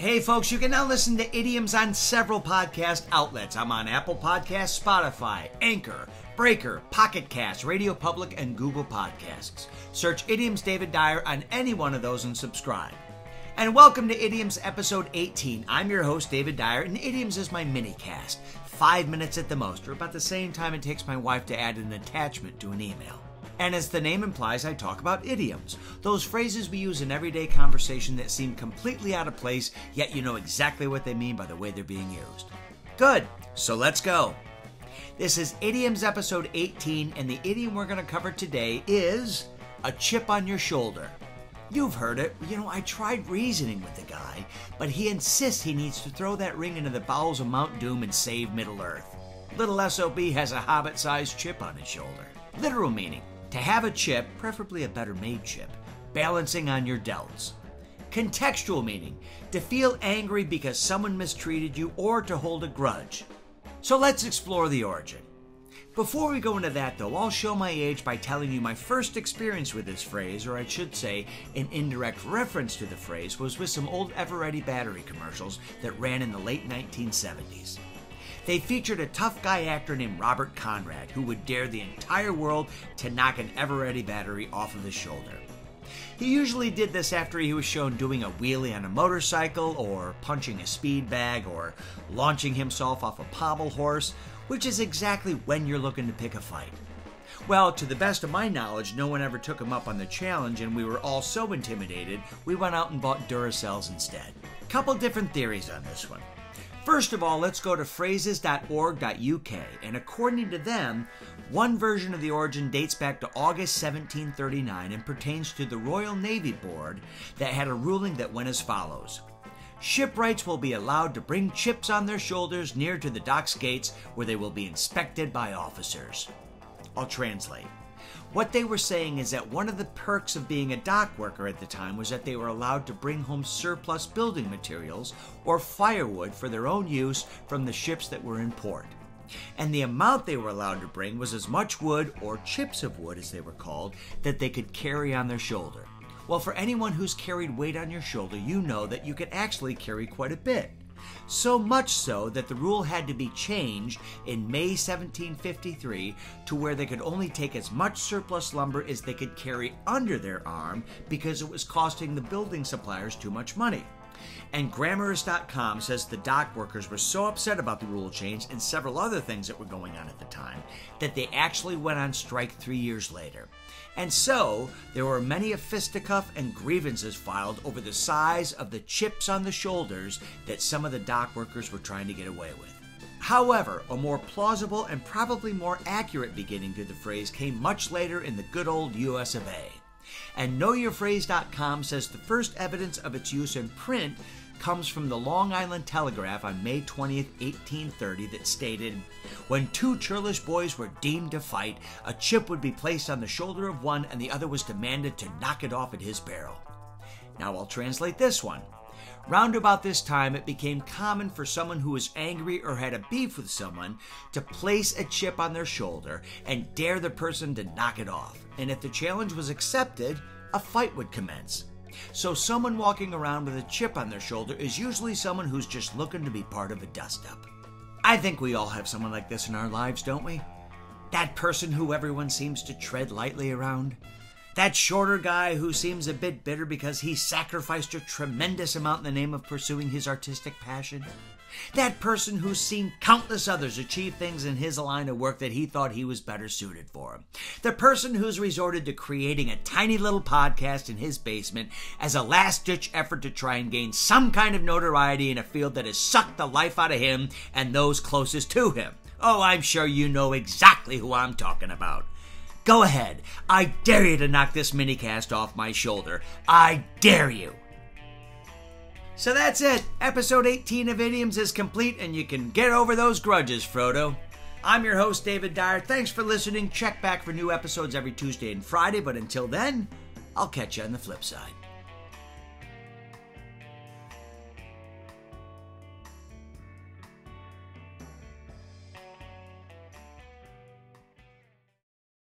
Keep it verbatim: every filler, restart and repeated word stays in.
Hey folks, you can now listen to Idioms on several podcast outlets. I'm on Apple Podcasts, Spotify, Anchor, Breaker, Pocket Cast, Radio Public, and Google Podcasts. Search Idioms David Dyer on any one of those and subscribe. And welcome to Idioms episode eighteen. I'm your host, David Dyer, and Idioms is my mini-cast. Five minutes at the most, or about the same time it takes my wife to add an attachment to an email. And as the name implies, I talk about idioms, those phrases we use in everyday conversation that seem completely out of place, yet you know exactly what they mean by the way they're being used. Good, so let's go. This is Idioms episode eighteen, and the idiom we're going to cover today is a chip on your shoulder. You've heard it. You know, I tried reasoning with the guy, but he insists he needs to throw that ring into the bowels of Mount Doom and save Middle Earth. Little S O B has a hobbit-sized chip on his shoulder. Literal meaning. To have a chip, preferably a better-made chip, balancing on your delts. Contextual meaning, to feel angry because someone mistreated you or to hold a grudge. So let's explore the origin. Before we go into that, though, I'll show my age by telling you my first experience with this phrase, or I should say, an indirect reference to the phrase, was with some old Ever Ready battery commercials that ran in the late nineteen seventies. They featured a tough guy actor named Robert Conrad, who would dare the entire world to knock an Ever Ready battery off of his shoulder. He usually did this after he was shown doing a wheelie on a motorcycle, or punching a speed bag, or launching himself off a pommel horse, which is exactly when you're looking to pick a fight. Well, to the best of my knowledge, no one ever took him up on the challenge, and we were all so intimidated, we went out and bought Duracells instead. Couple different theories on this one. First of all, let's go to phrases dot org dot U K, and according to them, one version of the origin dates back to August seventeen thirty-nine and pertains to the Royal Navy Board that had a ruling that went as follows. Shipwrights will be allowed to bring chips on their shoulders near to the dock's gates where they will be inspected by officers. I'll translate. What they were saying is that one of the perks of being a dock worker at the time was that they were allowed to bring home surplus building materials or firewood for their own use from the ships that were in port. And the amount they were allowed to bring was as much wood, or chips of wood as they were called, that they could carry on their shoulder. Well, for anyone who's carried weight on your shoulder, you know that you can actually carry quite a bit. So much so that the rule had to be changed in May seventeen fifty-three to where they could only take as much surplus lumber as they could carry under their arm because it was costing the building suppliers too much money. And Grammarist dot com says the dock workers were so upset about the rule change and several other things that were going on at the time that they actually went on strike three years later. And so, there were many a fisticuff and grievances filed over the size of the chips on the shoulders that some of the dock workers were trying to get away with. However, a more plausible and probably more accurate beginning to the phrase came much later in the good old U S of A. And know your phrase dot com says the first evidence of its use in print comes from the Long Island Telegraph on May twentieth, eighteen thirty that stated, when two churlish boys were deemed to fight, a chip would be placed on the shoulder of one and the other was demanded to knock it off at his barrel. Now I'll translate this one. Round about this time, it became common for someone who was angry or had a beef with someone to place a chip on their shoulder and dare the person to knock it off. And if the challenge was accepted, a fight would commence. So someone walking around with a chip on their shoulder is usually someone who's just looking to be part of a dust-up. I think we all have someone like this in our lives, don't we? That person who everyone seems to tread lightly around. That shorter guy who seems a bit bitter because he sacrificed a tremendous amount in the name of pursuing his artistic passion. That person who's seen countless others achieve things in his line of work that he thought he was better suited for. The person who's resorted to creating a tiny little podcast in his basement as a last-ditch effort to try and gain some kind of notoriety in a field that has sucked the life out of him and those closest to him. Oh, I'm sure you know exactly who I'm talking about. Go ahead. I dare you to knock this minicast off my shoulder. I dare you. So that's it. Episode eighteen of Idioms is complete, and you can get over those grudges, Frodo. I'm your host, David Dyer. Thanks for listening. Check back for new episodes every Tuesday and Friday, but until then, I'll catch you on the flip side.